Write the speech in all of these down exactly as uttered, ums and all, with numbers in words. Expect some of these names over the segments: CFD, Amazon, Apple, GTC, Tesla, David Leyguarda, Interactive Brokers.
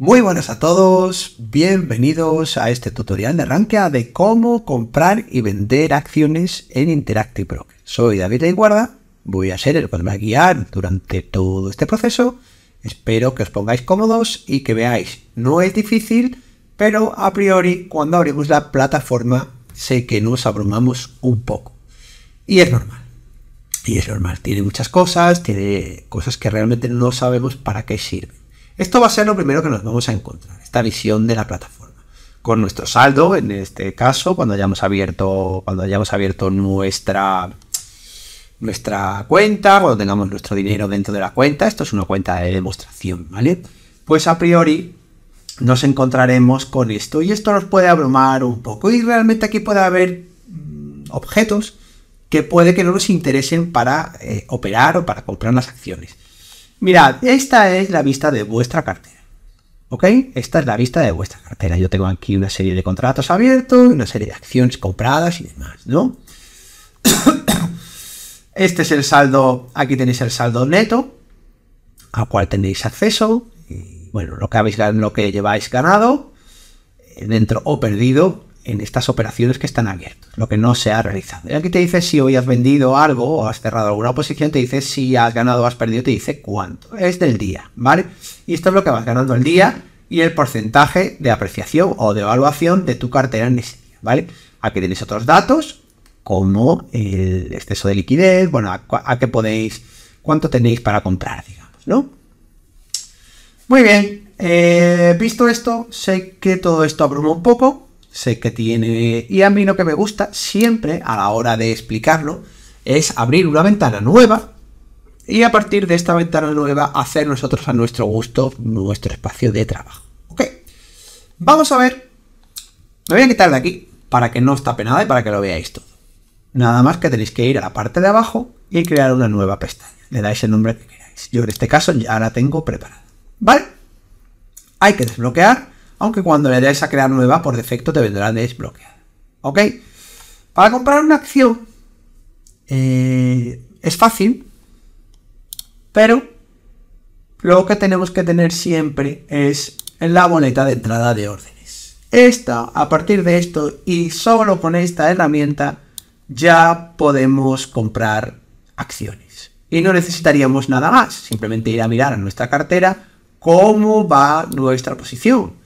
Muy buenas a todos, bienvenidos a este tutorial de arranque de cómo comprar y vender acciones en Interactive Brokers. Soy David Leyguarda, voy a ser el que me va a guiar durante todo este proceso. Espero que os pongáis cómodos y que veáis, no es difícil, pero a priori cuando abrimos la plataforma sé que nos abrumamos un poco. Y es normal, y es normal, tiene muchas cosas, tiene cosas que realmente no sabemos para qué sirven. Esto va a ser lo primero que nos vamos a encontrar, esta visión de la plataforma. Con nuestro saldo, en este caso, cuando hayamos abierto, cuando hayamos abierto nuestra, nuestra cuenta, cuando tengamos nuestro dinero dentro de la cuenta, esto es una cuenta de demostración, ¿vale? Pues a priori nos encontraremos con esto y esto nos puede abrumar un poco y realmente aquí puede haber objetos que puede que no nos interesen para eh, operar o para comprar las acciones. Mirad, esta es la vista de vuestra cartera, ¿ok? Esta es la vista de vuestra cartera. Yo tengo aquí una serie de contratos abiertos, una serie de acciones compradas y demás, ¿no? Este es el saldo, aquí tenéis el saldo neto, al cual tenéis acceso, y bueno, lo que, habéis, lo que lleváis ganado dentro o perdido en estas operaciones que están abiertas, lo que no se ha realizado. Aquí te dice si hoy has vendido algo o has cerrado alguna posición, te dice si has ganado o has perdido, te dice cuánto. Es del día, ¿vale? Y esto es lo que vas ganando al día y el porcentaje de apreciación o de evaluación de tu cartera en ese día, ¿vale? Aquí tenéis otros datos como el exceso de liquidez, bueno, a, a qué podéis, cuánto tenéis para comprar, digamos, ¿no? Muy bien, eh, visto esto, sé que todo esto abruma un poco. Sé que tiene, y a mí lo que me gusta siempre a la hora de explicarlo es abrir una ventana nueva y a partir de esta ventana nueva hacer nosotros a nuestro gusto nuestro espacio de trabajo. Ok, vamos a ver, me voy a quitar de aquí para que no os tape nada y para que lo veáis todo. Nada más que tenéis que ir a la parte de abajo y crear una nueva pestaña, le dais el nombre que queráis. Yo en este caso ya la tengo preparada, ¿vale? Hay que desbloquear, aunque cuando le des a crear nueva, por defecto te vendrá desbloqueada. ¿Ok? Para comprar una acción eh, es fácil, pero lo que tenemos que tener siempre es en la boleta de entrada de órdenes. Esta, a partir de esto y solo con esta herramienta, ya podemos comprar acciones. Y no necesitaríamos nada más, simplemente ir a mirar a nuestra cartera cómo va nuestra posición.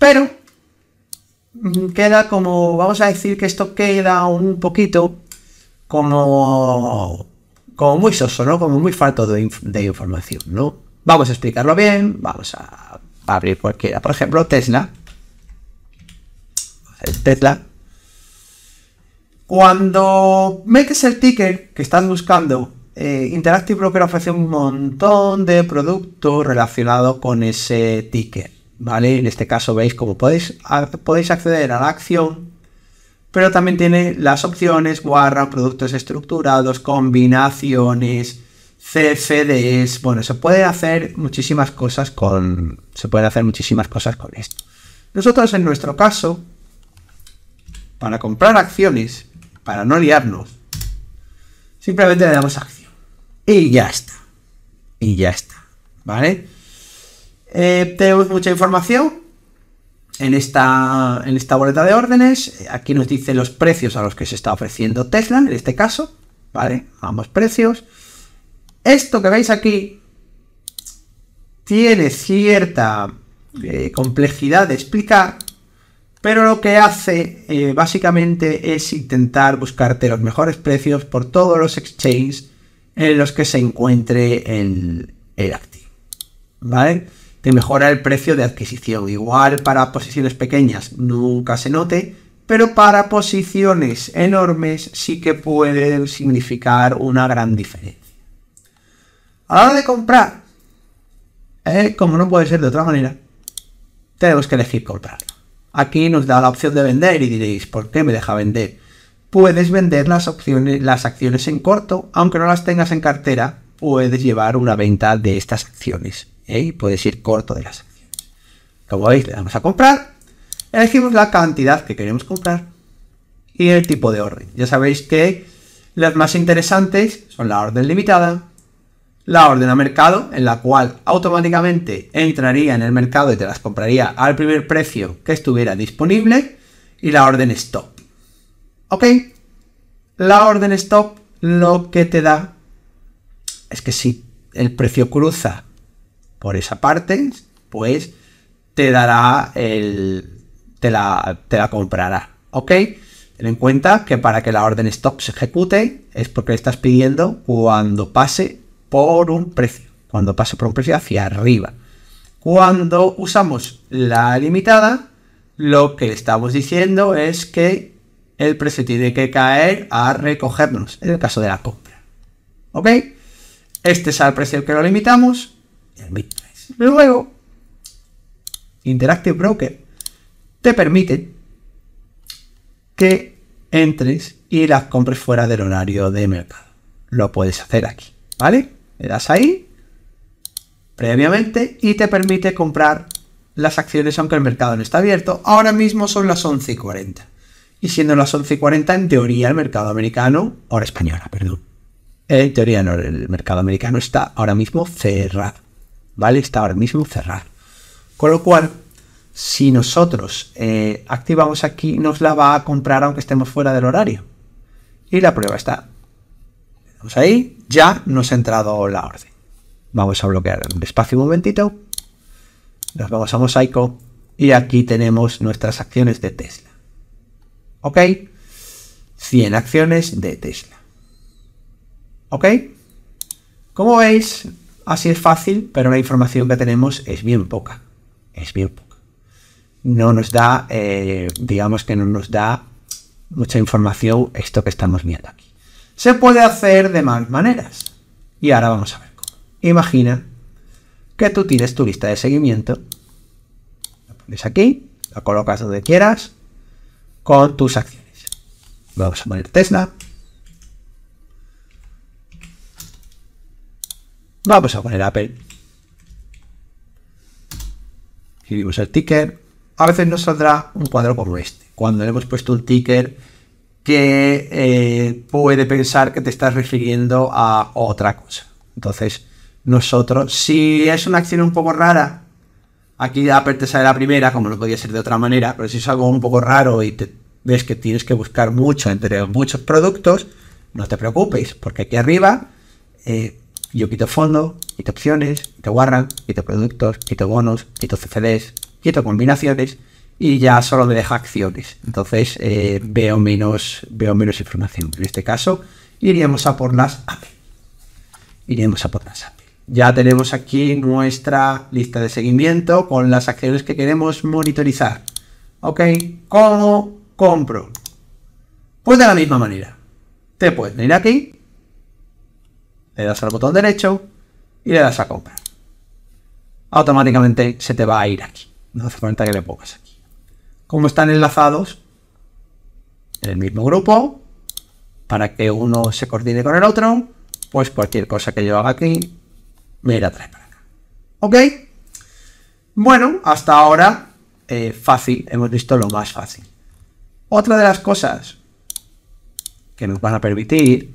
Pero queda como, vamos a decir que esto queda un poquito como, como muy soso, ¿no? Como muy falto de, inf de información, ¿no? Vamos a explicarlo bien, vamos a abrir cualquiera. Por ejemplo, Tesla. Tesla. Cuando metes el ticket que estás buscando, eh, Interactive Broker ofrece un montón de productos relacionados con ese ticket, ¿vale? En este caso veis como podéis, a, podéis acceder a la acción, pero también tiene las opciones, guarda, productos estructurados, combinaciones, C F Ds. Bueno, se pueden hacer muchísimas cosas con. Se pueden hacer muchísimas cosas con esto. Nosotros, en nuestro caso, para comprar acciones, para no liarnos, simplemente le damos acción. Y ya está. Y ya está. ¿Vale? Eh, tenemos mucha información en esta, en esta boleta de órdenes. Aquí nos dice los precios a los que se está ofreciendo Tesla, en este caso, ¿vale? Ambos precios. Esto que veis aquí tiene cierta eh, complejidad de explicar, pero lo que hace eh, básicamente es intentar buscarte los mejores precios por todos los exchanges en los que se encuentre el, el activo, ¿vale? Te mejora el precio de adquisición. Igual para posiciones pequeñas nunca se note, pero para posiciones enormes sí que puede significar una gran diferencia. A la hora de comprar, eh, como no puede ser de otra manera, tenemos que elegir comprarlo. Aquí nos da la opción de vender y diréis, ¿por qué me deja vender? Puedes vender las opciones, las acciones en corto, aunque no las tengas en cartera, puedes llevar una venta de estas acciones. ¿Eh? Puedes ir corto de las acciones. Como veis, le damos a comprar, elegimos la cantidad que queremos comprar y el tipo de orden. Ya sabéis que las más interesantes son la orden limitada, la orden a mercado, en la cual automáticamente entraría en el mercado y te las compraría al primer precio que estuviera disponible, y la orden stop. ¿Ok? La orden stop lo que te da es que si el precio cruza por esa parte, pues te dará el... te la, te la comprará. ¿Ok? Ten en cuenta que para que la orden stop se ejecute es porque le estás pidiendo cuando pase por un precio, cuando pase por un precio hacia arriba. Cuando usamos la limitada, lo que estamos diciendo es que el precio tiene que caer a recogernos, en el caso de la compra. ¿Ok? Este es el precio que lo limitamos, el mid-price. Luego, Interactive Broker te permite que entres y las compres fuera del horario de mercado. Lo puedes hacer aquí, ¿vale? Le das ahí, previamente, y te permite comprar las acciones aunque el mercado no está abierto. Ahora mismo son las once y cuarenta. Y siendo las once y cuarenta, en teoría el mercado americano, hora española, perdón. En teoría no, el mercado americano está ahora mismo cerrado, ¿vale? Está ahora mismo cerrado. Con lo cual, si nosotros eh, activamos aquí, nos la va a comprar aunque estemos fuera del horario. Y la prueba está. Vamos ahí, ya nos ha entrado la orden. Vamos a bloquear despacio un momentito. Nos vamos a mosaico y aquí tenemos nuestras acciones de Tesla. ¿Ok? cien acciones de Tesla. ¿Ok? Como veis, así es fácil, pero la información que tenemos es bien poca. Es bien poca. No nos da, eh, digamos que no nos da mucha información esto que estamos viendo aquí. Se puede hacer de más maneras. Y ahora vamos a ver cómo. Imagina que tú tienes tu lista de seguimiento, la pones aquí, la colocas donde quieras, con tus acciones. Vamos a poner Tesla. Vamos a poner Apple. Escribimos el ticker. A veces nos saldrá un cuadro como este, cuando le hemos puesto un ticker que eh, puede pensar que te estás refiriendo a otra cosa. Entonces, nosotros, si es una acción un poco rara, aquí Apple te sale la primera, como no podía ser de otra manera, pero si es algo un poco raro y te ves que tienes que buscar mucho entre muchos productos, no te preocupes, porque aquí arriba eh, yo quito fondo, quito opciones, quito warrant, quito productos, quito bonos, quito C F Ds, quito combinaciones y ya solo me deja acciones. Entonces eh, veo, menos, veo menos información. En este caso iríamos a por las Apple. Iremos a por las Apple. Ya tenemos aquí nuestra lista de seguimiento con las acciones que queremos monitorizar. ¿Ok? ¿Cómo compro? Pues de la misma manera. Te puedes venir aquí, le das al botón derecho y le das a comprar. Automáticamente se te va a ir aquí. No hace falta que le pongas aquí. Como están enlazados en el mismo grupo, para que uno se coordine con el otro, pues cualquier cosa que yo haga aquí, mira, trae para acá. ¿Ok? Bueno, hasta ahora, eh, fácil. Hemos visto lo más fácil. Otra de las cosas que nos van a permitir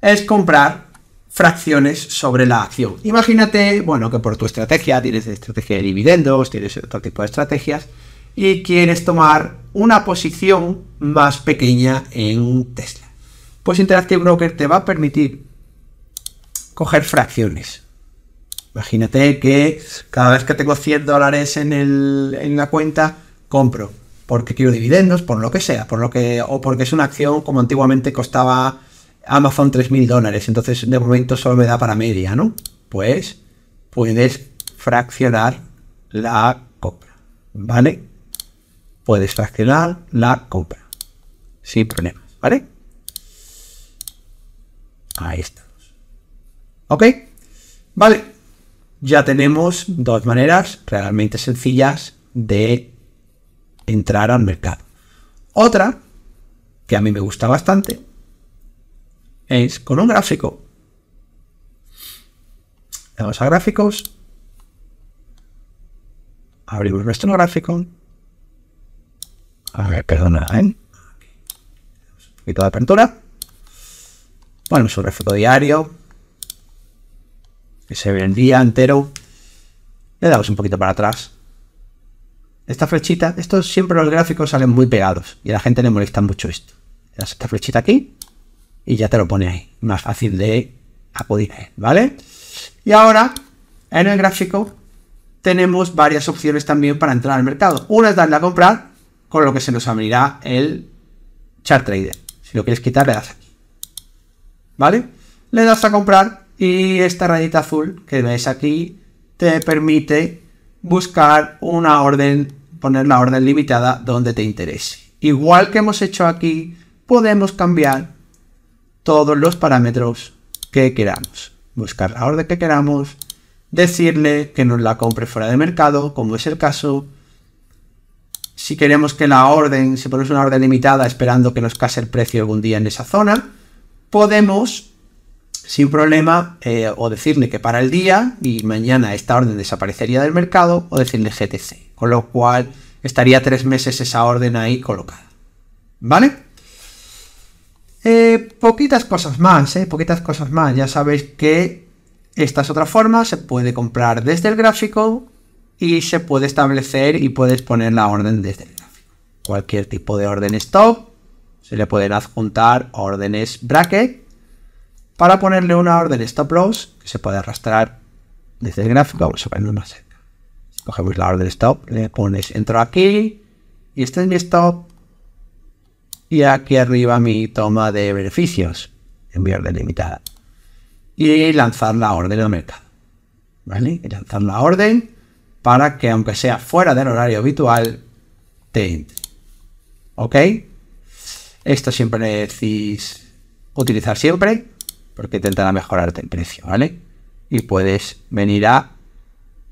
es comprar fracciones sobre la acción. Imagínate, bueno, que por tu estrategia, tienes estrategia de dividendos, tienes otro tipo de estrategias, y quieres tomar una posición más pequeña en Tesla. Pues Interactive Broker te va a permitir coger fracciones. Imagínate que cada vez que tengo cien dólares en, el, en la cuenta, compro. Porque quiero dividendos, por lo que sea. Por lo que, o porque es una acción como antiguamente costaba Amazon tres mil dólares. Entonces de momento solo me da para media, ¿no? Pues puedes fraccionar la compra. ¿Vale? Puedes fraccionar la compra. Sin problemas, ¿vale? Ahí estamos. ¿Ok? Vale. Ya tenemos dos maneras realmente sencillas de entrar al mercado. Otra, que a mí me gusta bastante, es con un gráfico. Vamos a gráficos. Abrimos nuestro gráfico. A ver, perdona, ¿eh? Un poquito de apertura. Bueno, su gráfico diario, que se ve el día entero. Le damos un poquito para atrás. Esta flechita, estos siempre los gráficos salen muy pegados y a la gente le molesta mucho esto. Le das esta flechita aquí y ya te lo pone ahí. Más fácil de acudir, ¿vale? Y ahora, en el gráfico, tenemos varias opciones también para entrar al mercado. Una es darle a comprar, con lo que se nos abrirá el chart trader. Si lo quieres quitar, le das aquí. ¿Vale? Le das a comprar y esta rayita azul que ves aquí te permite buscar una orden, poner la orden limitada donde te interese. Igual que hemos hecho aquí, podemos cambiar todos los parámetros que queramos. Buscar la orden que queramos, decirle que nos la compre fuera de mercado, como es el caso. Si queremos que la orden, si ponemos una orden limitada esperando que nos case el precio algún día en esa zona, podemos sin problema eh, o decirle que para el día y mañana esta orden desaparecería del mercado, o decirle G T C, con lo cual estaría tres meses esa orden ahí colocada, ¿vale? Eh, poquitas cosas más, eh, poquitas cosas más. Ya sabéis que esta es otra forma, se puede comprar desde el gráfico y se puede establecer y puedes poner la orden desde el gráfico. Cualquier tipo de orden stop, se le pueden adjuntar órdenes bracket, para ponerle una orden stop loss que se puede arrastrar desde el gráfico. Vamos a ponerlo más cerca. Si cogemos la orden stop, le pones entro aquí y este es mi stop y aquí arriba mi toma de beneficios en mi orden limitada y lanzar la orden al mercado, ¿vale? Y lanzar la orden para que, aunque sea fuera del horario habitual, te entre, ¿ok? Esto siempre le decís utilizar siempre, porque intentará mejorarte el precio, ¿vale? Y puedes venir a,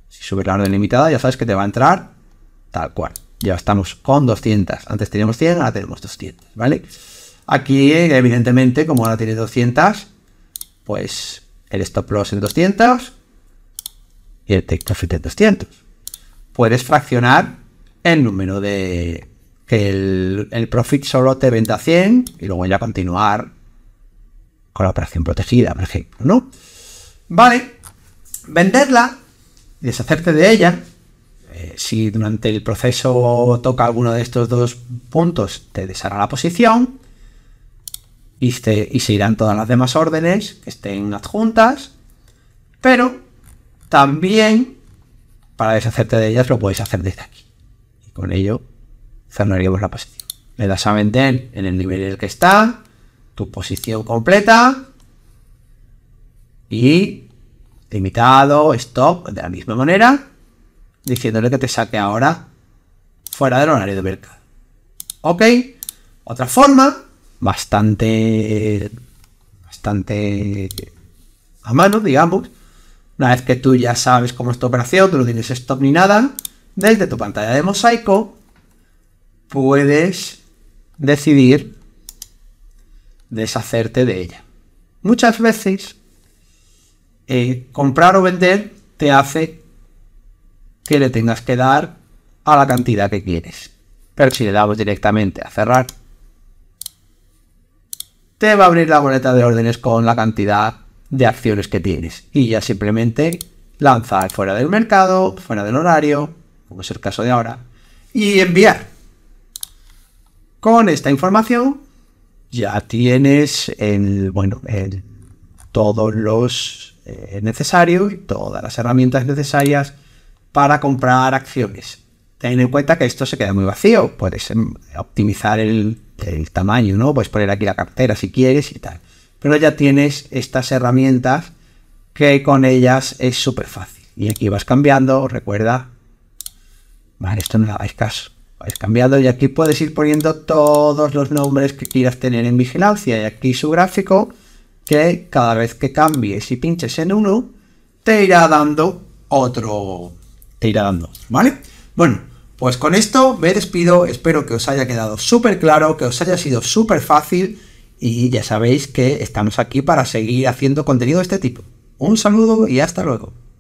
si subes la orden limitada, ya sabes que te va a entrar tal cual. Ya estamos con doscientos. Antes teníamos cien, ahora tenemos doscientos, ¿vale? Aquí, evidentemente, como ahora tienes doscientos, pues el stop loss en doscientos y el take profit en doscientos. Puedes fraccionar el número de que el, el profit solo te venda cien y luego ya continuar con la operación protegida, por ejemplo, ¿no? Vale, venderla, deshacerte de ella, eh, si durante el proceso toca alguno de estos dos puntos, te deshará la posición, y, te, y se irán todas las demás órdenes que estén adjuntas, pero también para deshacerte de ellas lo podéis hacer desde aquí, y con ello cerraríamos la posición. Le das a vender en el nivel en el que está, tu posición completa y limitado, stop, de la misma manera, diciéndole que te saque ahora fuera del horario de mercado. Ok, otra forma bastante, bastante a mano, digamos, una vez que tú ya sabes cómo es tu operación, tú no tienes stop ni nada, desde tu pantalla de mosaico puedes decidir deshacerte de ella. Muchas veces eh, comprar o vender te hace que le tengas que dar a la cantidad que quieres, pero si le damos directamente a cerrar, te va a abrir la boleta de órdenes con la cantidad de acciones que tienes y ya simplemente lanzar fuera del mercado, fuera del horario, como es el caso de ahora, y enviar. Con esta información ya tienes el, bueno, el, todos los eh, necesarios y todas las herramientas necesarias para comprar acciones. Ten en cuenta que esto se queda muy vacío. Puedes optimizar el, el tamaño, ¿no? Puedes poner aquí la cartera si quieres y tal. Pero ya tienes estas herramientas que con ellas es súper fácil. Y aquí vas cambiando, recuerda. Vale, esto no le hagáis caso. Vais cambiando y aquí puedes ir poniendo todos los nombres que quieras tener en vigilancia y aquí su gráfico que cada vez que cambies y pinches en uno te irá dando otro, te irá dando, ¿vale? Bueno, pues con esto me despido, espero que os haya quedado súper claro, que os haya sido súper fácil y ya sabéis que estamos aquí para seguir haciendo contenido de este tipo. Un saludo y hasta luego.